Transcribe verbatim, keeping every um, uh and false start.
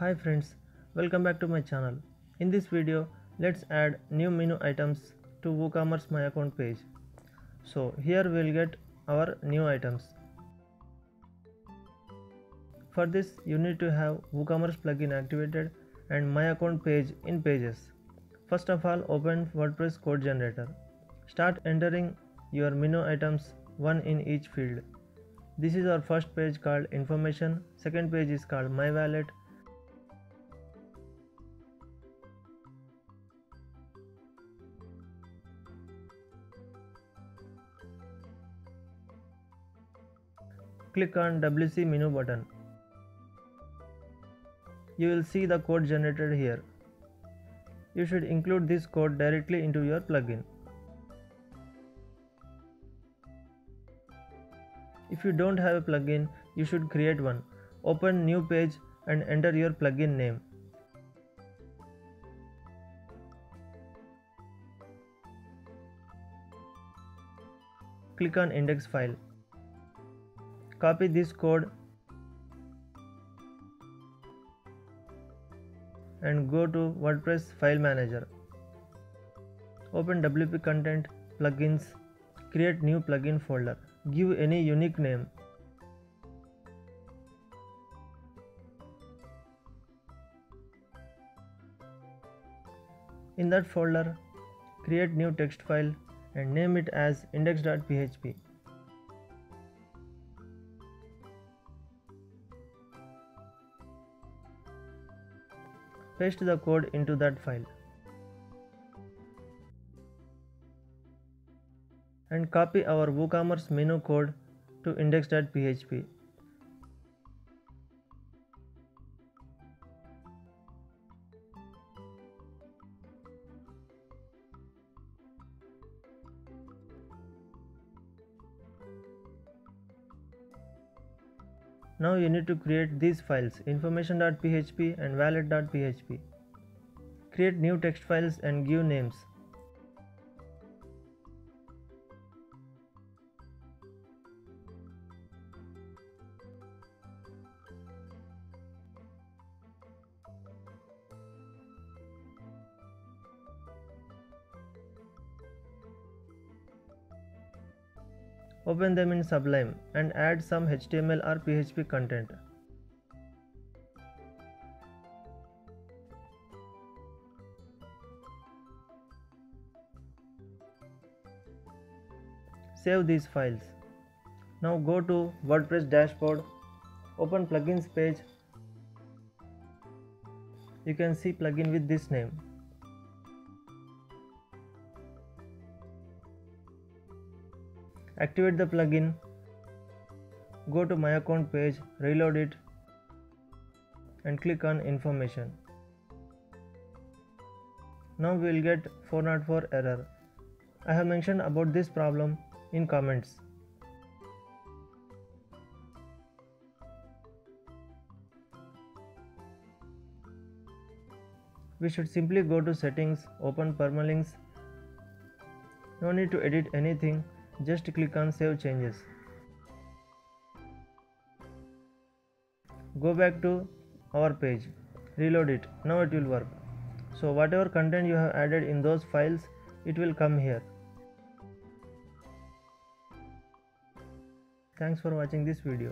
Hi friends, welcome back to my channel. In this video, let's add new menu items to WooCommerce My Account page. So here we'll get our new items. For this, you need to have WooCommerce plugin activated and My Account page in Pages. First of all, open WordPress code generator. Start entering your menu items, one in each field. This is our first page called Information, second page is called My Wallet, click on W C menu button. You will see the code generated here. You should include this code directly into your plugin. If you don't have a plugin, you should create one. Open new page and enter your plugin name. Click on index file. Copy this code and go to WordPress file manager. Open W P content, plugins, create new plugin folder. Give any unique name. In that folder, create new text file and name it as index dot P H P. Paste the code into that file and copy our WooCommerce menu code to index dot P H P. Now you need to create these files, information dot P H P and wallet dot P H P. Create new text files and give names. Open them in Sublime and add some H T M L or P H P content. Save these files. Now go to WordPress dashboard, open plugins page. You can see plugin with this name. Activate the plugin, go to My Account page, reload it and click on Information. Now we will get four oh four error. I have mentioned about this problem in comments. We should simply go to Settings, open Permalinks. No need to edit anything. Just click on Save Changes. Go back to our page, reload it. Now it will work. So whatever content you have added in those files, it will come here. Thanks for watching this video.